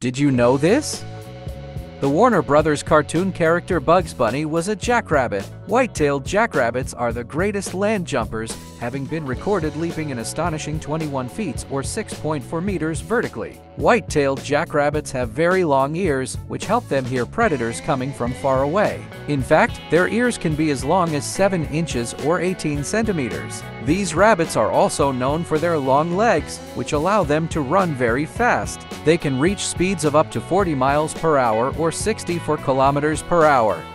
Did you know this? The Warner Brothers cartoon character Bugs Bunny was a jackrabbit. White-tailed jackrabbits are the greatest land jumpers, having been recorded leaping an astonishing 21 feet or 6.4 meters vertically. White-tailed jackrabbits have very long ears, which help them hear predators coming from far away. In fact, their ears can be as long as 7 inches or 18 centimeters. These rabbits are also known for their long legs, which allow them to run very fast. They can reach speeds of up to 40 miles per hour or 64 kilometers per hour.